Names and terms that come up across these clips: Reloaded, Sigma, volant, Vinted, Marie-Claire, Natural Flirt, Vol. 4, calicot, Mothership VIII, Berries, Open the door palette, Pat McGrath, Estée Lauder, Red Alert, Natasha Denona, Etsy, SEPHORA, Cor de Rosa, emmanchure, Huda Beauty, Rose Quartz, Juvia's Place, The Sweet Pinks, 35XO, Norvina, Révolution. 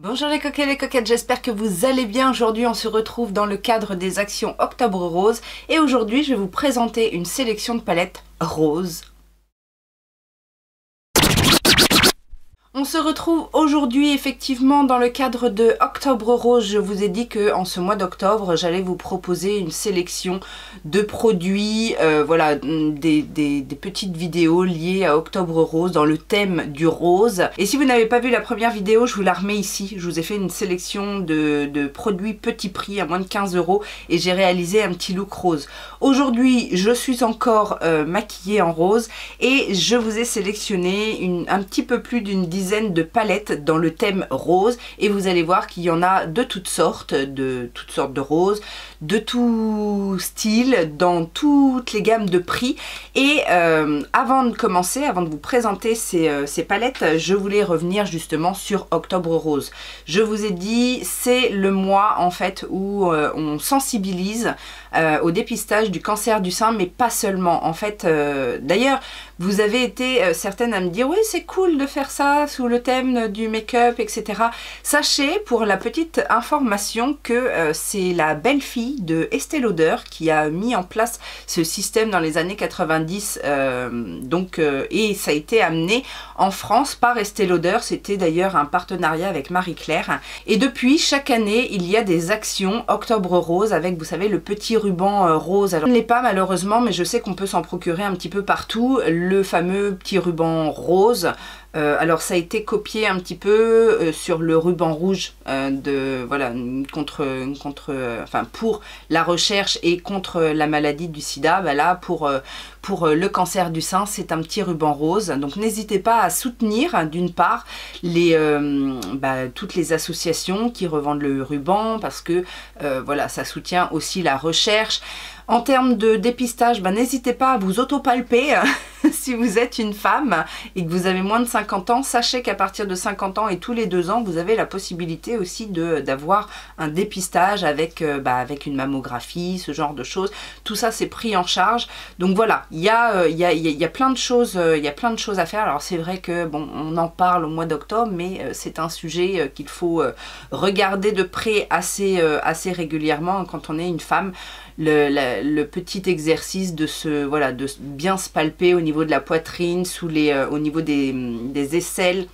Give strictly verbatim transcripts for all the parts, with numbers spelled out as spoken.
Bonjour les coquets et les coquettes, j'espère que vous allez bien. Aujourd'hui on se retrouve dans le cadre des actions Octobre Rose et aujourd'hui je vais vous présenter une sélection de palettes roses. On se retrouve aujourd'hui effectivement dans le cadre de Octobre Rose. Je vous ai dit que en ce mois d'octobre, j'allais vous proposer une sélection de produits, euh, voilà, des, des, des petites vidéos liées à Octobre Rose dans le thème du rose. Et si vous n'avez pas vu la première vidéo, je vous la remets ici. Je vous ai fait une sélection de, de produits petit prix à moins de quinze euros et j'ai réalisé un petit look rose. Aujourd'hui, je suis encore euh, maquillée en rose et je vous ai sélectionné une, un petit peu plus d'une dizaine de palettes dans le thème rose et vous allez voir qu'il y en a de toutes sortes, de toutes sortes de roses, de tout style, dans toutes les gammes de prix. Et euh, avant de commencer, avant de vous présenter ces, euh, ces palettes, je voulais revenir justement sur Octobre Rose. Je vous ai dit, c'est le mois en fait où euh, on sensibilise euh, au dépistage du cancer du sein, mais pas seulement. En fait, euh, d'ailleurs, vous avez été euh, certaines à me dire, oui, c'est cool de faire ça sous le thème du make-up, et cetera. Sachez, pour la petite information, que euh, c'est la belle-fille de Estée Lauder qui a mis en place ce système dans les années quatre-vingt-dix. Euh, donc, euh, et ça a été amené en France par Estée Lauder. C'était d'ailleurs un partenariat avec Marie-Claire. Et depuis, chaque année, il y a des actions Octobre Rose avec, vous savez, le petit ruban euh, rose. Alors, je ne l'ai pas malheureusement, mais je sais qu'on peut s'en procurer un petit peu partout. Le fameux petit ruban rose. Euh, alors ça a été copié un petit peu euh, sur le ruban rouge euh, de voilà contre contre euh, enfin pour la recherche et contre la maladie du sida. Bah là pour euh, pour le cancer du sein, c'est un petit ruban rose. Donc n'hésitez pas à soutenir d'une part les euh, bah, toutes les associations qui revendent le ruban parce que euh, voilà, ça soutient aussi la recherche. En termes de dépistage, bah, n'hésitez pas à vous autopalper. Si vous êtes une femme et que vous avez moins de cinquante ans, sachez qu'à partir de cinquante ans et tous les deux ans, vous avez la possibilité aussi de d'avoir un dépistage avec, euh, bah, avec une mammographie, ce genre de choses. Tout ça, c'est pris en charge. Donc voilà, il y, euh, y, a, y, a, y a plein de choses, il euh, y a plein de choses à faire. Alors c'est vrai que bon, on en parle au mois d'octobre, mais euh, c'est un sujet euh, qu'il faut euh, regarder de près assez, euh, assez régulièrement quand on est une femme. Le, la, le petit exercice de se voilà de bien se palper au niveau de la poitrine, sous les euh, au niveau des, des aisselles,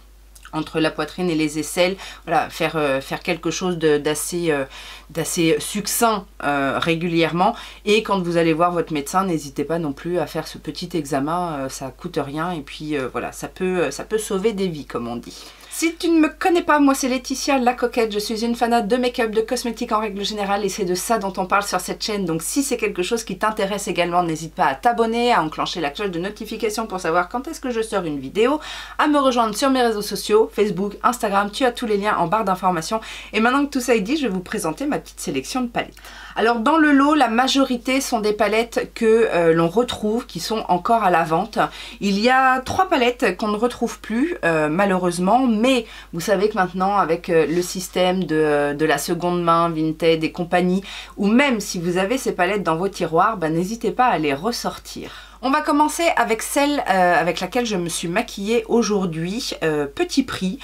entre la poitrine et les aisselles, voilà, faire euh, faire quelque chose d'assez euh, d'assez succinct euh, régulièrement. Et quand vous allez voir votre médecin, n'hésitez pas non plus à faire ce petit examen, euh, ça coûte rien et puis euh, voilà, ça peut ça peut sauver des vies comme on dit. Si tu ne me connais pas, moi c'est Laetitia La Coquette, je suis une fanade de make-up, de cosmétiques en règle générale et c'est de ça dont on parle sur cette chaîne. Donc si c'est quelque chose qui t'intéresse également, n'hésite pas à t'abonner, à enclencher la cloche de notification pour savoir quand est-ce que je sors une vidéo, à me rejoindre sur mes réseaux sociaux, Facebook, Instagram, tu as tous les liens en barre d'informations. Et maintenant que tout ça est dit, je vais vous présenter ma petite sélection de palettes. Alors dans le lot, la majorité sont des palettes que euh, l'on retrouve, qui sont encore à la vente. Il y a trois palettes qu'on ne retrouve plus, euh, malheureusement. Mais vous savez que maintenant, avec le système de, de la seconde main, Vinted et compagnie, ou même si vous avez ces palettes dans vos tiroirs, bah, n'hésitez pas à les ressortir. On va commencer avec celle euh, avec laquelle je me suis maquillée aujourd'hui, euh, petit prix.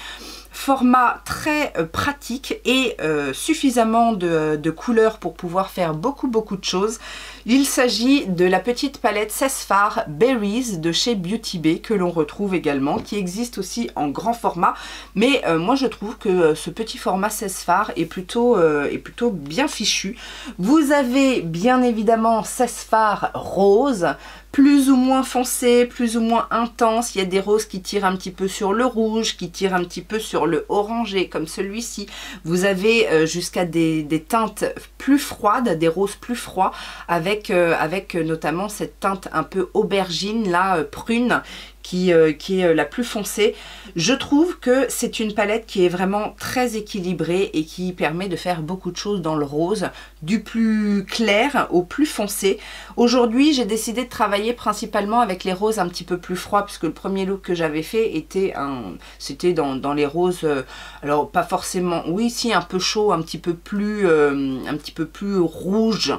Format très pratique et euh, suffisamment de, de couleurs pour pouvoir faire beaucoup beaucoup de choses. Il s'agit de la petite palette seize fards Berries de chez Beauty Bay que l'on retrouve également, qui existe aussi en grand format. Mais euh, moi je trouve que euh, ce petit format seize fards est plutôt, euh, est plutôt bien fichu. Vous avez bien évidemment seize fards roses, plus ou moins foncé, plus ou moins intense. Il y a des roses qui tirent un petit peu sur le rouge, qui tirent un petit peu sur le orangé, comme celui-ci. Vous avez euh, jusqu'à des, des teintes plus froides, des roses plus froides, avec, euh, avec notamment cette teinte un peu aubergine, là, euh, prune, Qui, euh, qui est la plus foncée. Je trouve que c'est une palette qui est vraiment très équilibrée et qui permet de faire beaucoup de choses dans le rose, du plus clair au plus foncé. Aujourd'hui, j'ai décidé de travailler principalement avec les roses un petit peu plus froides, puisque le premier look que j'avais fait était un, c'était dans, dans les roses, euh, alors pas forcément, oui, si un peu chaud, un petit peu plus, euh, un petit peu plus rouge.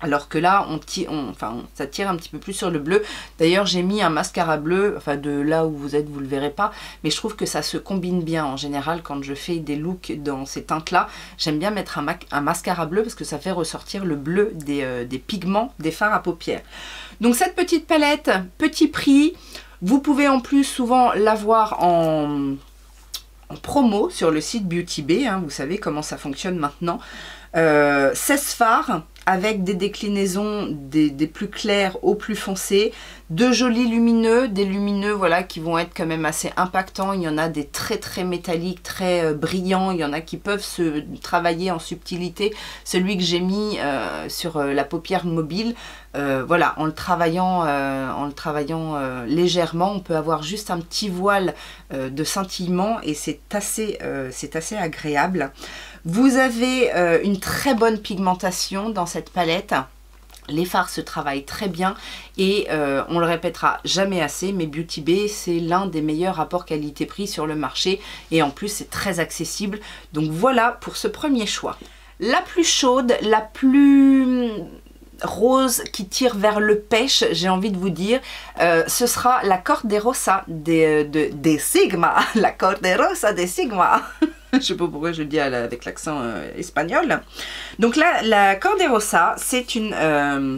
Alors que là, on tire, on, enfin, on, ça tire un petit peu plus sur le bleu. D'ailleurs, j'ai mis un mascara bleu, enfin de là où vous êtes, vous le verrez pas. Mais je trouve que ça se combine bien en général quand je fais des looks dans ces teintes-là. J'aime bien mettre un, ma un mascara bleu parce que ça fait ressortir le bleu des, euh, des pigments, des fards à paupières. Donc cette petite palette, petit prix. Vous pouvez en plus souvent l'avoir en, en promo sur le site Beauty Bay. Hein, vous savez comment ça fonctionne maintenant. Euh, seize fards avec des déclinaisons des, des plus clairs au plus foncés, de jolis lumineux, des lumineux voilà qui vont être quand même assez impactants. Il y en a des très très métalliques, très euh, brillants, il y en a qui peuvent se travailler en subtilité. Celui que j'ai mis euh, sur euh, la paupière mobile, euh, voilà, en le travaillant, euh, en le travaillant euh, légèrement, on peut avoir juste un petit voile euh, de scintillement et c'est assez, euh, c'est assez agréable. Vous avez euh, une très bonne pigmentation dans cette palette. Les fards se travaillent très bien et euh, on le répétera jamais assez, mais Beauty Bay, c'est l'un des meilleurs rapports qualité-prix sur le marché et en plus c'est très accessible. Donc voilà pour ce premier choix. La plus chaude, la plus rose qui tire vers le pêche, j'ai envie de vous dire, euh, ce sera la Cor de Rosa des, de, des Sigma. La Cor de Rosa des Sigma. Je sais pas pourquoi je le dis avec l'accent euh, espagnol. Donc là, la Cor de Rosa, c'est une euh,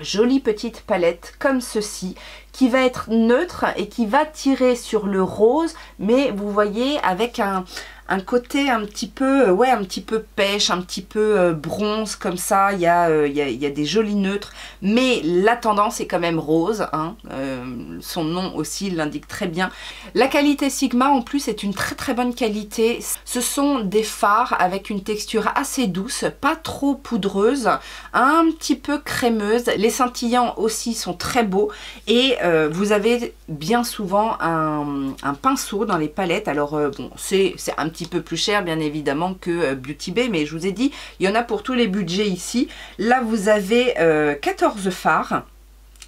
jolie petite palette comme ceci, qui va être neutre et qui va tirer sur le rose, mais vous voyez avec un, un côté un petit peu, ouais, un petit peu pêche, un petit peu euh, bronze comme ça. Il y a, euh, il y a, il y a des jolis neutres, mais la tendance est quand même rose. Hein. Euh, son nom aussi l'indique très bien. La qualité Sigma en plus est une très très bonne qualité. Ce sont des fards avec une texture assez douce, pas trop poudreuse, un petit peu crémeuse. Les scintillants aussi sont très beaux et Euh, vous avez bien souvent un, un pinceau dans les palettes. Alors euh, bon, c'est un petit peu plus cher bien évidemment que euh, Beauty Bay, mais je vous ai dit, il y en a pour tous les budgets ici. Là vous avez euh, quatorze fards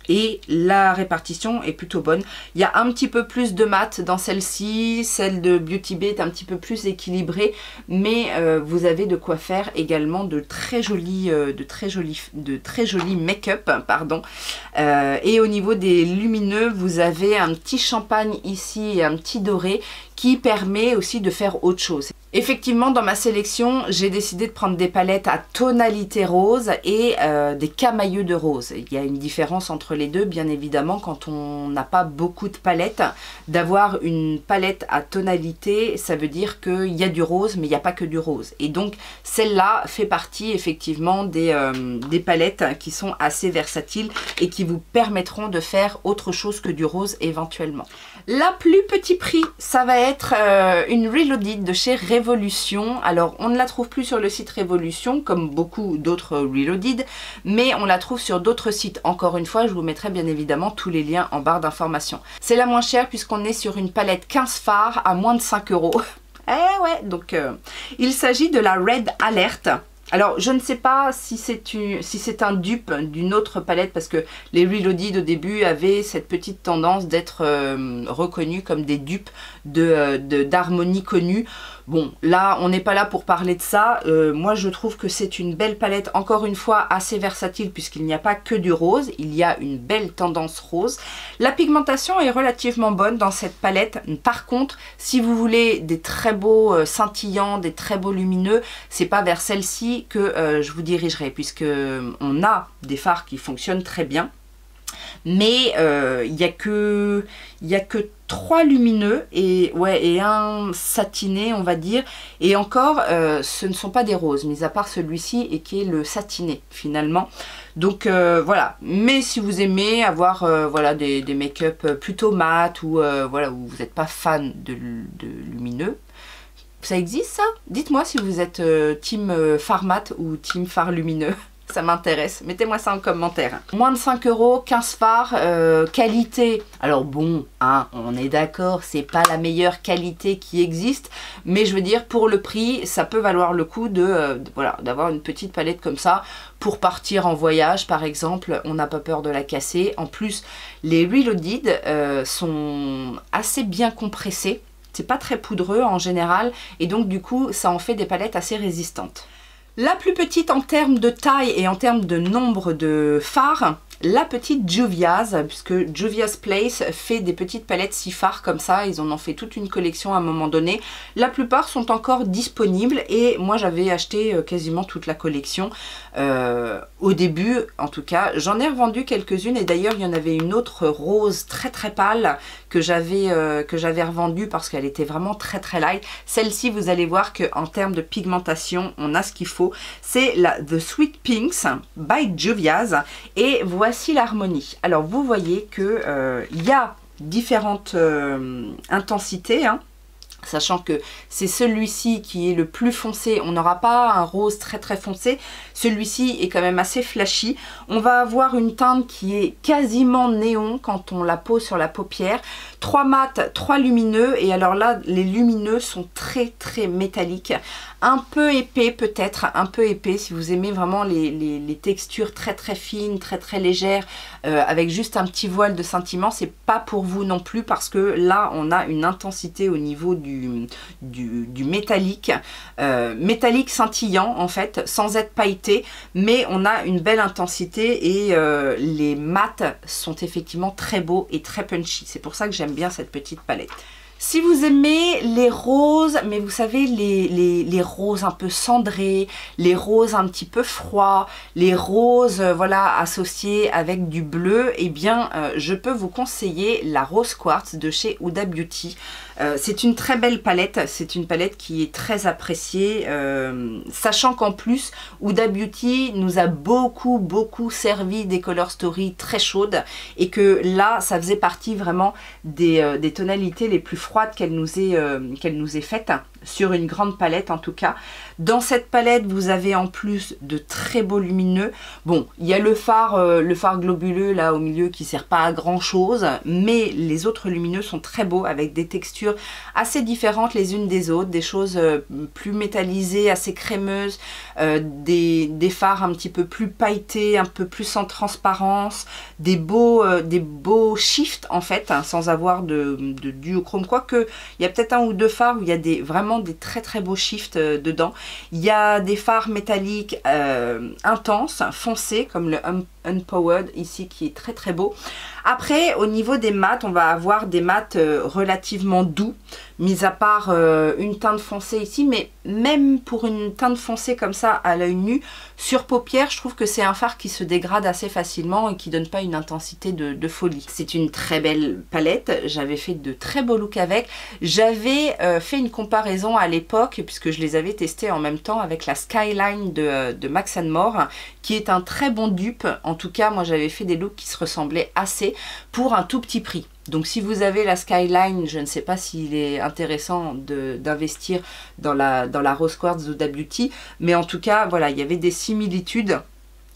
et la répartition est plutôt bonne. Il y a un petit peu plus de mat dans celle-ci, celle de Beauty Bay est un petit peu plus équilibrée, mais euh, vous avez de quoi faire également de très jolis, euh, de très jolis, de très jolis make-up, pardon. Euh, et au niveau des lumineux, vous avez un petit champagne ici et un petit doré qui permet aussi de faire autre chose. Effectivement, dans ma sélection, j'ai décidé de prendre des palettes à tonalité rose et euh, des camailleux de rose. Il y a une différence entre les deux, bien évidemment, quand on n'a pas beaucoup de palettes. D'avoir une palette à tonalité, ça veut dire qu'il y a du rose, mais il n'y a pas que du rose. Et donc, celle-là fait partie, effectivement, des, euh, des palettes qui sont assez versatiles et qui vous permettront de faire autre chose que du rose, éventuellement. La plus petit prix, ça va être Euh, une Reloaded de chez Révolution. Alors on ne la trouve plus sur le site Révolution comme beaucoup d'autres Reloaded, mais on la trouve sur d'autres sites. Encore une fois, je vous mettrai bien évidemment tous les liens en barre d'information. C'est la moins chère puisqu'on est sur une palette quinze fards à moins de cinq euros. Eh ouais, donc euh, il s'agit de la Red Alert. Alors je ne sais pas si c'est une, si c'est un dupe d'une autre palette, parce que les Reloaded au début avaient cette petite tendance d'être euh, reconnus comme des dupes de, de, d'harmonie connue. Bon, là on n'est pas là pour parler de ça. Euh, moi je trouve que c'est une belle palette, encore une fois assez versatile puisqu'il n'y a pas que du rose, il y a une belle tendance rose. La pigmentation est relativement bonne dans cette palette. Par contre, si vous voulez des très beaux euh, scintillants, des très beaux lumineux, c'est pas vers celle-ci que euh, je vous dirigerai, puisque on a des fards qui fonctionnent très bien, mais euh, il n'y a que il n'y a que trois lumineux et ouais et un satiné, on va dire, et encore euh, ce ne sont pas des roses, mis à part celui-ci et qui est le satiné finalement. Donc euh, voilà, mais si vous aimez avoir euh, voilà des, des make-up plutôt mat ou euh, voilà où vous n'êtes pas fan de, de lumineux. Ça existe ça? Dites-moi si vous êtes euh, team euh, fard mat ou team fard lumineux. Ça m'intéresse. Mettez-moi ça en commentaire. Moins de cinq euros, quinze fards, euh, qualité. Alors bon, hein, on est d'accord, c'est pas la meilleure qualité qui existe, mais je veux dire, pour le prix, ça peut valoir le coup de, euh, de voilà, d'avoir une petite palette comme ça. Pour partir en voyage, par exemple, on n'a pas peur de la casser. En plus, les Reloaded euh, sont assez bien compressés. C'est pas très poudreux en général et donc du coup ça en fait des palettes assez résistantes. La plus petite en termes de taille et en termes de nombre de fards, la petite Juvia's, puisque Juvia's Place fait des petites palettes six fards comme ça, ils en ont fait toute une collection à un moment donné. La plupart sont encore disponibles et moi j'avais acheté quasiment toute la collection euh, au début en tout cas. J'en ai revendu quelques-unes et d'ailleurs il y en avait une autre rose très très pâle que j'avais euh, que j'avais revendue parce qu'elle était vraiment très très light. Celle-ci vous allez voir qu'en termes de pigmentation on a ce qu'il faut. C'est la The Sweet Pinks by Juvia's et voici Voici l'harmonie. Alors vous voyez que euh, y a différentes euh, intensités, hein, sachant que c'est celui-ci qui est le plus foncé. On n'aura pas un rose très très foncé. Celui-ci est quand même assez flashy. On va avoir une teinte qui est quasiment néon quand on la pose sur la paupière. Trois mats, trois lumineux. Et alors là, les lumineux sont très très métalliques. Un peu épais peut-être, un peu épais si vous aimez vraiment les, les, les textures très très fines, très très légères, euh, avec juste un petit voile de scintillement, c'est pas pour vous non plus parce que là on a une intensité au niveau du, du, du métallique, euh, métallique scintillant en fait, sans être pailleté, mais on a une belle intensité et euh, les mats sont effectivement très beaux et très punchy, c'est pour ça que j'aime bien cette petite palette. Si vous aimez les roses, mais vous savez, les, les, les roses un peu cendrées, les roses un petit peu froids, les roses euh, voilà, associées avec du bleu, eh bien, euh, je peux vous conseiller la Rose Quartz de chez Huda Beauty. Euh, c'est une très belle palette, c'est une palette qui est très appréciée, euh, sachant qu'en plus, Huda Beauty nous a beaucoup, beaucoup servi des color stories très chaudes et que là, ça faisait partie vraiment des, euh, des tonalités les plus froides qu'elle nous est euh, qu'elle nous est faite hein, sur une grande palette en tout cas. Dans cette palette vous avez en plus de très beaux lumineux. Bon, il y a le fard euh, le fard globuleux là au milieu qui sert pas à grand chose, mais les autres lumineux sont très beaux avec des textures assez différentes les unes des autres, des choses euh, plus métallisées, assez crémeuses, euh, des, des fards un petit peu plus pailletés, un peu plus en transparence, des beaux euh, des beaux shifts en fait hein, sans avoir de, de duochrome. Quoique, il y a peut-être un ou deux fards où il y a des, vraiment des très très beaux shifts euh, dedans. Il y a des fards métalliques euh, intenses, foncés, comme le un Unpowered ici qui est très très beau. Après, au niveau des mats, on va avoir des mats euh, relativement doux, mis à part euh, une teinte foncée ici. Mais même pour une teinte foncée comme ça à l'œil nu, sur paupière, je trouve que c'est un fard qui se dégrade assez facilement et qui donne pas une intensité de, de folie. C'est une très belle palette, j'avais fait de très beaux looks avec. J'avais euh, fait une comparaison à l'époque, puisque je les avais testés en même temps avec la Skyline de, de Max and More, qui est un très bon dupe. En tout cas, moi j'avais fait des looks qui se ressemblaient assez pour un tout petit prix. Donc si vous avez la Skyline, je ne sais pas s'il est intéressant d'investir dans la, dans la Rose Quartz ou Beauty, mais en tout cas, voilà, il y avait des similitudes.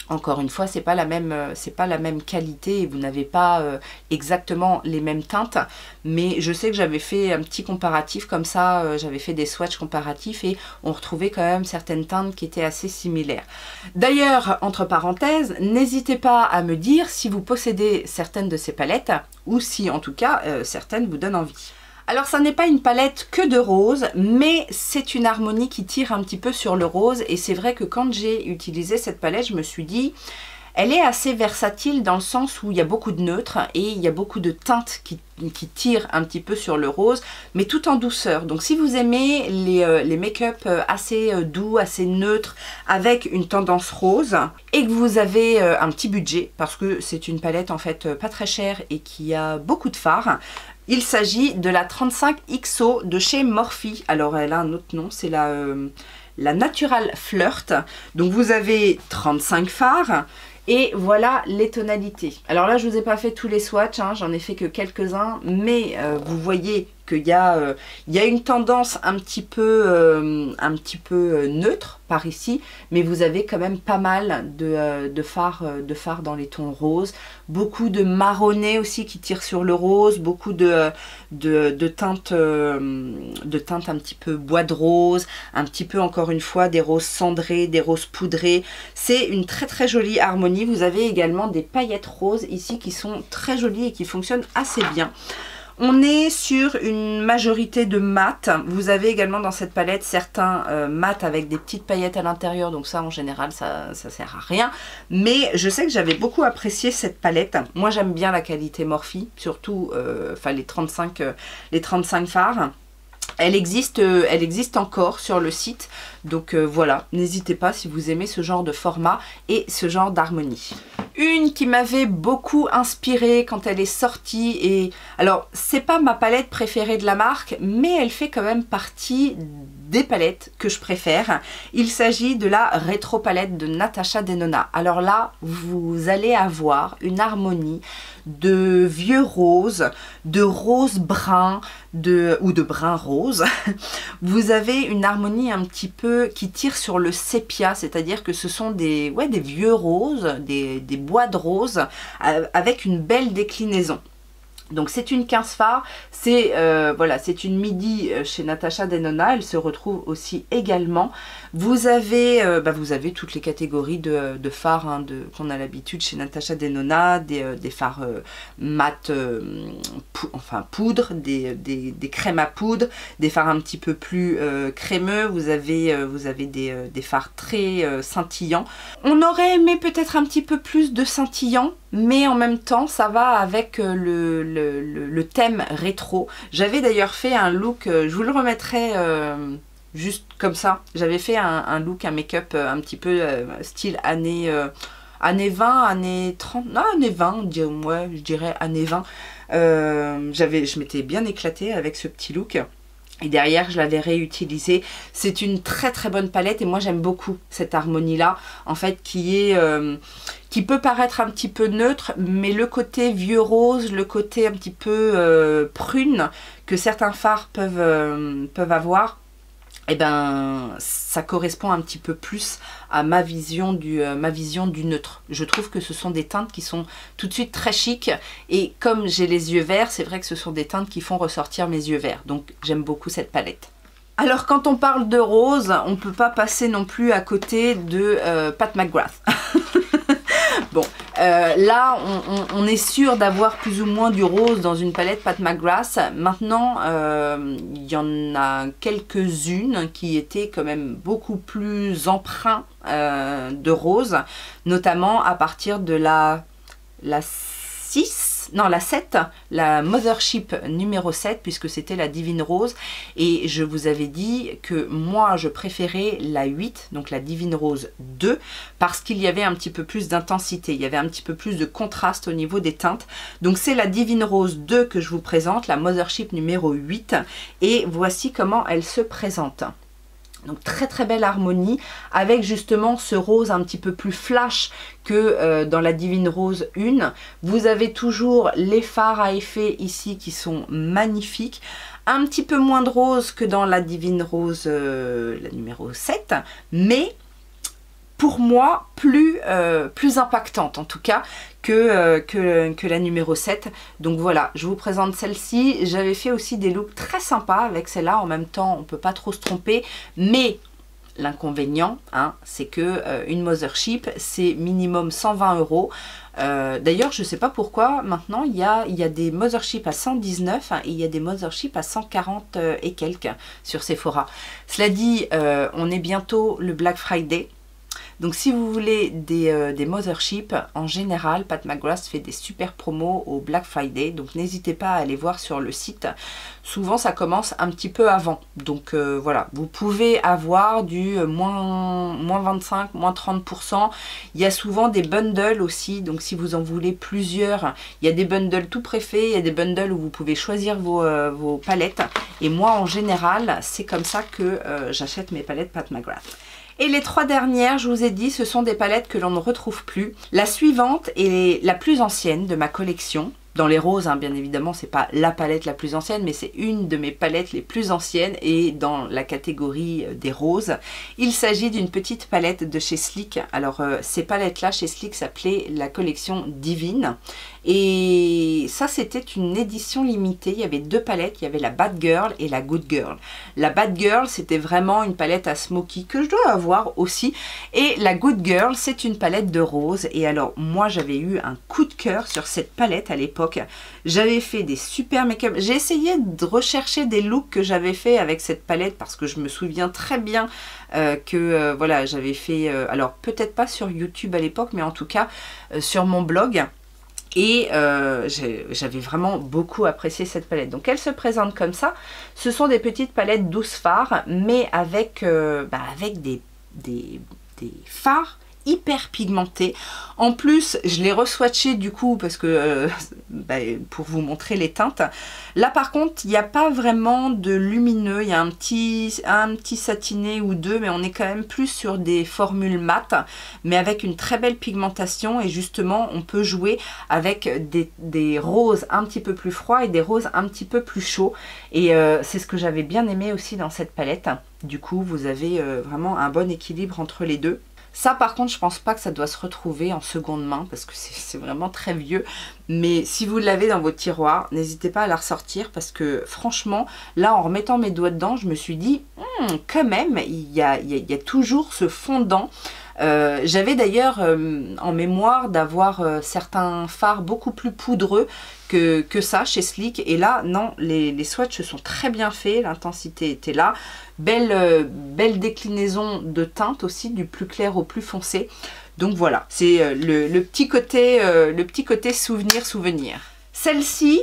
Encore une fois, c'est pas la même, c'est pas la même qualité et vous n'avez pas euh, exactement les mêmes teintes. Mais je sais que j'avais fait un petit comparatif comme ça, euh, j'avais fait des swatchs comparatifs et on retrouvait quand même certaines teintes qui étaient assez similaires. D'ailleurs, entre parenthèses, n'hésitez pas à me dire si vous possédez certaines de ces palettes ou si en tout cas euh, certaines vous donnent envie. Alors ça n'est pas une palette que de rose, mais c'est une harmonie qui tire un petit peu sur le rose et c'est vrai que quand j'ai utilisé cette palette, je me suis dit, elle est assez versatile dans le sens où il y a beaucoup de neutres et il y a beaucoup de teintes qui qui tire un petit peu sur le rose, mais tout en douceur. Donc si vous aimez les, euh, les make-up euh, assez euh, doux, assez neutres, avec une tendance rose, et que vous avez euh, un petit budget, parce que c'est une palette en fait euh, pas très chère et qui a beaucoup de fards, il s'agit de la trente-cinq X O de chez Morphe. Alors elle a un autre nom, c'est la, euh, la Natural Flirt. Donc vous avez trente-cinq fards, et voilà les tonalités. Alors là, je ne vous ai pas fait tous les swatchs, hein, j'en ai fait que quelques-uns, mais euh, vous voyez qu'il y, euh, y a une tendance un petit peu, euh, un petit peu neutre par ici, mais vous avez quand même pas mal de, euh, de, fards, de fards dans les tons roses, beaucoup de marronnés aussi qui tirent sur le rose, beaucoup de, de, de, teintes, euh, de teintes un petit peu bois de rose, un petit peu encore une fois des roses cendrées, des roses poudrées. C'est une très très jolie harmonie. Vous avez également des paillettes roses ici qui sont très jolies et qui fonctionnent assez bien. On est sur une majorité de mat. Vous avez également dans cette palette certains euh, mat avec des petites paillettes à l'intérieur. Donc ça, en général, ça, ça sert à rien. Mais je sais que j'avais beaucoup apprécié cette palette. Moi, j'aime bien la qualité Morphe, surtout euh, les, trente-cinq, euh, les trente-cinq fards. Elle existe, elle existe encore sur le site, donc euh, voilà, n'hésitez pas si vous aimez ce genre de format et ce genre d'harmonie. Une qui m'avait beaucoup inspirée quand elle est sortie, et alors c'est pas ma palette préférée de la marque, mais elle fait quand même partie des palettes que je préfère. Il s'agit de la Retro Palette de Natasha Denona. Alors là, vous allez avoir une harmonie de vieux rose, de rose brun, de, ou de brun rose. Vous avez une harmonie un petit peu qui tire sur le sépia, c'est-à-dire que ce sont des, ouais, des vieux roses, des, des bois de rose, euh, avec une belle déclinaison. Donc c'est une quinze fards, c'est euh, voilà, c'est une midi chez Natasha Denona, elle se retrouve aussi également. Vous avez, euh, bah vous avez toutes les catégories de, de fards hein, qu'on a l'habitude chez Natasha Denona, des, euh, des fards euh, mat, euh, pou, enfin poudre, des, des, des crèmes à poudre, des fards un petit peu plus euh, crémeux, vous avez, euh, vous avez des, euh, des fards très euh, scintillants. On aurait aimé peut-être un petit peu plus de scintillants, mais en même temps ça va avec le, le, le, le thème rétro. J'avais d'ailleurs fait un look, je vous le remettrai euh, juste comme ça, j'avais fait un, un look, un make-up un petit peu euh, style année, euh, année vingt, année trente, non année vingt, ouais, je dirais année vingt. Euh, j'avais, je m'étais bien éclatée avec ce petit look. Et derrière, je l'avais réutilisé. C'est une très très bonne palette et moi j'aime beaucoup cette harmonie-là, en fait, qui est, euh, qui peut paraître un petit peu neutre, mais le côté vieux rose, le côté un petit peu euh, prune que certains fards peuvent, euh, peuvent avoir, et eh ben ça correspond un petit peu plus à ma vision du, euh, ma vision du neutre. Je trouve que ce sont des teintes qui sont tout de suite très chic et comme j'ai les yeux verts, c'est vrai que ce sont des teintes qui font ressortir mes yeux verts. Donc j'aime beaucoup cette palette. Alors quand on parle de rose, on ne peut pas passer non plus à côté de euh, Pat McGrath. Bon, euh, là, on, on, on est sûr d'avoir plus ou moins du rose dans une palette Pat McGrath. Maintenant, euh, il y en a quelques-unes qui étaient quand même beaucoup plus emprunts euh, de rose, notamment à partir de la, la six, non la sept, la Mothership numéro sept, puisque c'était la Divine Rose. Et je vous avais dit que moi, je préférais la huit, donc la Divine Rose deux, parce qu'il y avait un petit peu plus d'intensité, il y avait un petit peu plus de contraste au niveau des teintes. Donc c'est la Divine Rose deux que je vous présente, la Mothership numéro huit, et voici comment elle se présente. Donc très très belle harmonie avec justement ce rose un petit peu plus flash que euh, dans la Divine Rose un. Vous avez toujours les fards à effet ici qui sont magnifiques. Un petit peu moins de rose que dans la Divine Rose, euh, la numéro sept, mais pour moi plus, euh, plus impactante en tout cas que, euh, que, que la numéro sept. Donc voilà, je vous présente celle-ci. J'avais fait aussi des looks très sympas avec celle-là. En même temps, on ne peut pas trop se tromper. Mais l'inconvénient, hein, c'est que euh, une Mothership, c'est minimum cent vingt euros. Euh, D'ailleurs, je ne sais pas pourquoi, maintenant, il y a, y a des Mothership à cent dix-neuf hein, et il y a des Mothership à cent quarante euh, et quelques sur Sephora. Cela dit, euh, on est bientôt le Black Friday. Donc si vous voulez des, euh, des Mothership, en général, Pat McGrath fait des super promos au Black Friday. Donc n'hésitez pas à aller voir sur le site. Souvent, ça commence un petit peu avant. Donc euh, voilà, vous pouvez avoir du euh, moins, moins vingt-cinq, moins trente pour cent. Il y a souvent des bundles aussi. Donc si vous en voulez plusieurs, il y a des bundles tout préfets. Il y a des bundles où vous pouvez choisir vos, euh, vos palettes. Et moi, en général, c'est comme ça que euh, j'achète mes palettes Pat McGrath. Et les trois dernières, je vous ai dit, ce sont des palettes que l'on ne retrouve plus. La suivante est la plus ancienne de ma collection. Dans les roses, hein, bien évidemment, c'est pas la palette la plus ancienne, mais c'est une de mes palettes les plus anciennes et dans la catégorie des roses. Il s'agit d'une petite palette de chez Sleek. Alors, euh, ces palettes-là, chez Sleek, s'appelait la collection Divine. Et ça, c'était une édition limitée. Il y avait deux palettes. Il y avait la Bad Girl et la Good Girl. La Bad Girl, c'était vraiment une palette à smoky que je dois avoir aussi. Et la Good Girl, c'est une palette de rose. Et alors, moi, j'avais eu un coup de cœur sur cette palette à l'époque. J'avais fait des super make-up. J'ai essayé de rechercher des looks que j'avais fait avec cette palette parce que je me souviens très bien euh, que euh, voilà, j'avais fait... Euh, alors, peut-être pas sur YouTube à l'époque, mais en tout cas euh, sur mon blog. Et euh, j'avais vraiment beaucoup apprécié cette palette. Donc elle se présente comme ça. Ce sont des petites palettes douze fards, mais avec, euh, bah avec des, des, des fards hyper pigmentés. En plus, je l'ai re-swatché du coup, parce que euh, bah, pour vous montrer les teintes. Là par contre, il n'y a pas vraiment de lumineux. Il y a un petit, un petit satiné ou deux, mais on est quand même plus sur des formules mates, mais avec une très belle pigmentation. Et justement, on peut jouer avec des, des roses un petit peu plus froids et des roses un petit peu plus chauds. Et euh, c'est ce que j'avais bien aimé aussi dans cette palette. Du coup, vous avez euh, vraiment un bon équilibre entre les deux. Ça par contre, je pense pas que ça doit se retrouver en seconde main parce que c'est vraiment très vieux. Mais si vous l'avez dans votre tiroir, n'hésitez pas à la ressortir parce que franchement, là en remettant mes doigts dedans, je me suis dit, hm, quand même, il y a, il y a, il y a toujours ce fondant. Euh, j'avais d'ailleurs euh, en mémoire d'avoir euh, certains fards beaucoup plus poudreux que, que ça chez Sleek. Et là, non, les, les swatchs sont très bien faits, l'intensité était là. Belle, euh, belle déclinaison de teintes aussi, du plus clair au plus foncé. Donc voilà, c'est euh, le, le petit côté, euh, le petit côté souvenir, souvenir. Celle-ci...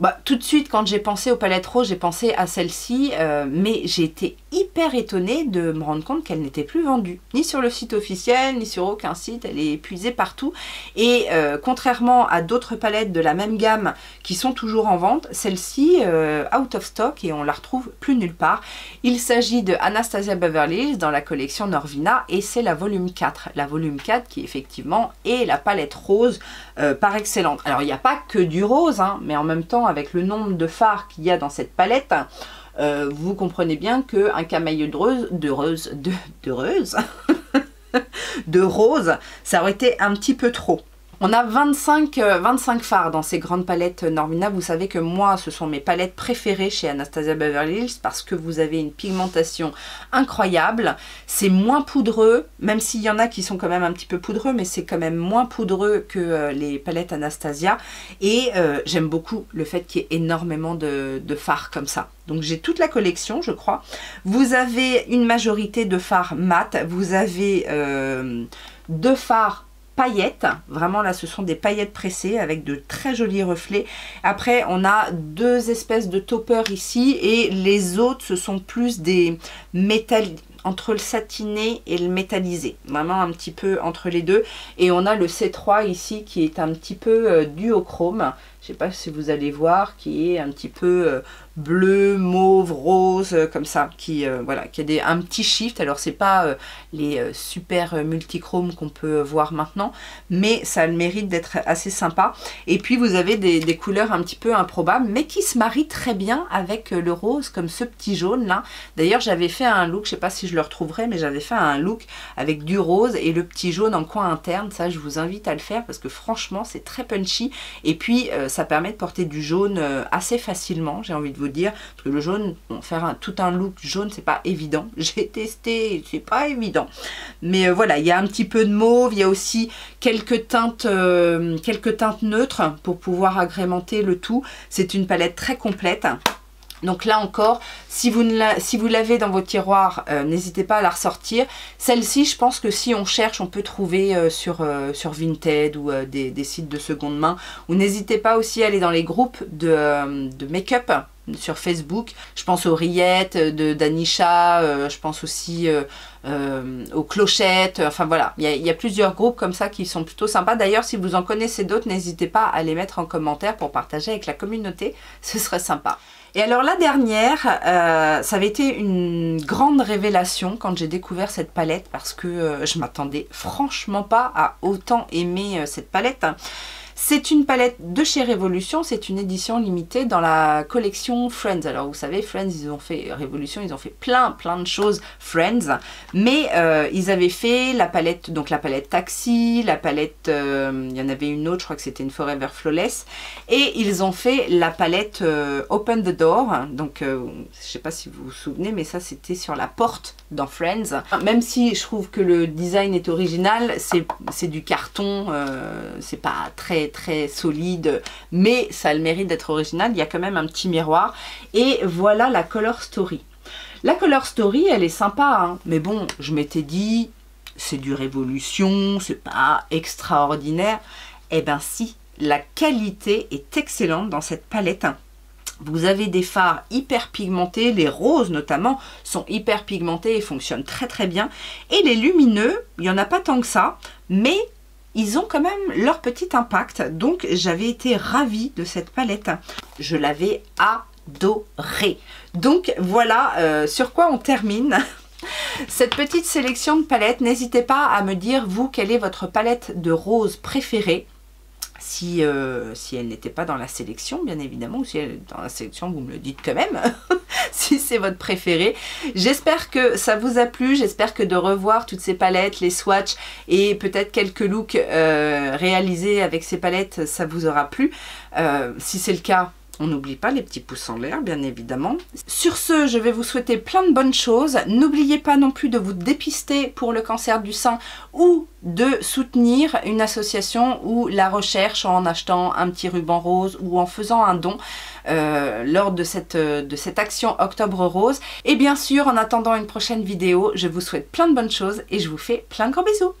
Bah, tout de suite, quand j'ai pensé aux palettes roses, j'ai pensé à celle-ci, euh, mais j'ai été hyper étonnée de me rendre compte qu'elle n'était plus vendue, ni sur le site officiel, ni sur aucun site, elle est épuisée partout. Et euh, contrairement à d'autres palettes de la même gamme qui sont toujours en vente, celle-ci, euh, out of stock, et on la retrouve plus nulle part. Il s'agit de Anastasia Beverly Hills dans la collection Norvina, et c'est la volume quatre. La volume quatre qui, effectivement, est la palette rose euh, par excellence. Alors, il n'y a pas que du rose, hein, mais en même temps, avec le nombre de fards qu'il y a dans cette palette, euh, vous comprenez bien qu'un camailleux de rose, de rose, de, de rose, de rose, ça aurait été un petit peu trop. On a vingt-cinq fards dans ces grandes palettes Norvina. Vous savez que moi, ce sont mes palettes préférées chez Anastasia Beverly Hills parce que vous avez une pigmentation incroyable. C'est moins poudreux, même s'il y en a qui sont quand même un petit peu poudreux, mais c'est quand même moins poudreux que euh, les palettes Anastasia. Et euh, j'aime beaucoup le fait qu'il y ait énormément de, de fards comme ça. Donc j'ai toute la collection, je crois. Vous avez une majorité de fards mat. Vous avez euh, deux fards paillettes, vraiment là ce sont des paillettes pressées avec de très jolis reflets. Après on a deux espèces de toppers ici et les autres ce sont plus des métal entre le satiné et le métallisé, vraiment un petit peu entre les deux. Et on a le C trois ici qui est un petit peu euh, dû au chrome, je sais pas si vous allez voir, qui est un petit peu euh, bleu, mauve, rose, euh, comme ça, qui euh, voilà, qui a des, un petit shift. Alors c'est pas euh, les euh, super euh, multichromes qu'on peut voir maintenant, mais ça a le mérite d'être assez sympa. Et puis vous avez des, des couleurs un petit peu improbables, mais qui se marient très bien avec euh, le rose, comme ce petit jaune là. D'ailleurs j'avais fait un look, je sais pas si je le retrouverai, mais j'avais fait un look avec du rose et le petit jaune en coin interne. Ça je vous invite à le faire parce que franchement c'est très punchy et puis euh, ça permet de porter du jaune euh, assez facilement, j'ai envie de vous dire, parce que le jaune, bon, faire un, tout un look jaune c'est pas évident, j'ai testé, c'est pas évident, mais euh, voilà, il y a un petit peu de mauve, il y a aussi quelques teintes euh, quelques teintes neutres pour pouvoir agrémenter le tout. C'est une palette très complète. Donc là encore, si vous l'avez si vous l'avez dans vos tiroirs, euh, n'hésitez pas à la ressortir. Celle-ci, je pense que si on cherche, on peut trouver euh, sur, euh, sur Vinted ou euh, des, des sites de seconde main. Ou n'hésitez pas aussi à aller dans les groupes de, euh, de make-up sur Facebook. Je pense aux rillettes de d'Anisha, euh, je pense aussi euh, euh, aux clochettes, enfin voilà, il y, y a plusieurs groupes comme ça qui sont plutôt sympas. D'ailleurs si vous en connaissez d'autres, n'hésitez pas à les mettre en commentaire pour partager avec la communauté, ce serait sympa. Et alors la dernière, euh, ça avait été une grande révélation quand j'ai découvert cette palette parce que euh, je m'attendais franchement pas à autant aimer euh, cette palette. C'est une palette de chez Révolution, c'est une édition limitée dans la collection Friends. Alors vous savez, Friends, ils ont fait Révolution, ils ont fait plein plein de choses Friends, mais euh, ils avaient fait la palette, donc la palette Taxi, la palette, euh, il y en avait une autre, je crois que c'était une Forever Flawless, et ils ont fait la palette euh, Open the Door, donc euh, je sais pas si vous vous souvenez, mais ça c'était sur la porte dans Friends. Même si je trouve que le design est original, c'est du carton, euh, c'est pas très très solide, mais ça a le mérite d'être original, il y a quand même un petit miroir. Et voilà la Color Story. La Color Story, elle est sympa, hein, mais bon, je m'étais dit, c'est du Révolution, c'est pas extraordinaire. Eh ben si, la qualité est excellente dans cette palette. Vous avez des fards hyper pigmentés, les roses notamment sont hyper pigmentés et fonctionnent très très bien. Et les lumineux, il n'y en a pas tant que ça, mais ils ont quand même leur petit impact. Donc j'avais été ravie de cette palette. Je l'avais adorée. Donc voilà euh, sur quoi on termine cette petite sélection de palettes. N'hésitez pas à me dire, vous, quelle est votre palette de rose préférée. Si, euh, si elle n'était pas dans la sélection, bien évidemment, ou si elle est dans la sélection, vous me le dites quand même, si c'est votre préféré. J'espère que ça vous a plu, j'espère que de revoir toutes ces palettes, les swatchs et peut-être quelques looks euh, réalisés avec ces palettes, ça vous aura plu. Euh, si c'est le cas, on n'oublie pas les petits pouces en l'air, bien évidemment. Sur ce, je vais vous souhaiter plein de bonnes choses. N'oubliez pas non plus de vous dépister pour le cancer du sein ou de soutenir une association ou la recherche en achetant un petit ruban rose ou en faisant un don euh, lors de cette, de cette action Octobre Rose. Et bien sûr, en attendant une prochaine vidéo, je vous souhaite plein de bonnes choses et je vous fais plein de gros bisous.